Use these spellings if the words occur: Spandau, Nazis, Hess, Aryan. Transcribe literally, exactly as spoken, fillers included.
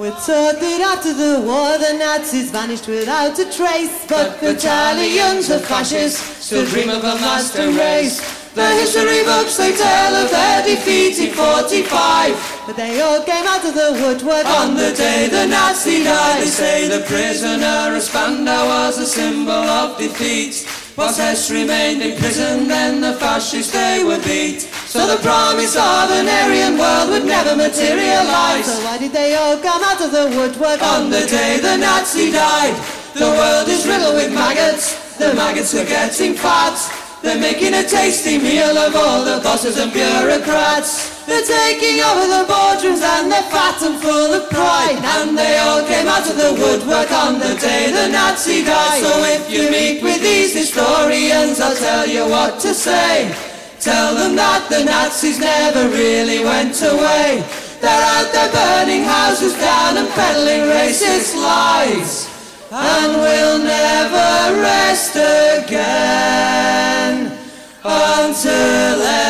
We're told that after the war the Nazis vanished without a trace, but battalions of fascists still dream of a master race. The history books they tell of their defeat in forty-five, but they all came out of the woodwork on the day the Nazi died. They say the prisoner of Spandau was a symbol of defeat. Whilst Hess remained in prison, then the fascists they were beat. So the promise of an Aryan world would never materialise. So why did they all come out of the woodwork on the day the Nazi died? The world is riddled with maggots, the maggots are getting fat. They're making a tasty meal of all the bosses and bureaucrats. They're taking over the boardrooms and they're fat and full of pride. And they all came out of the woodwork on the day the Nazi died. So if you meet with these historians, I'll tell you what to say. Tell them that the Nazis never really went away. They're out there burning houses down and peddling racist lies, and we'll never rest again until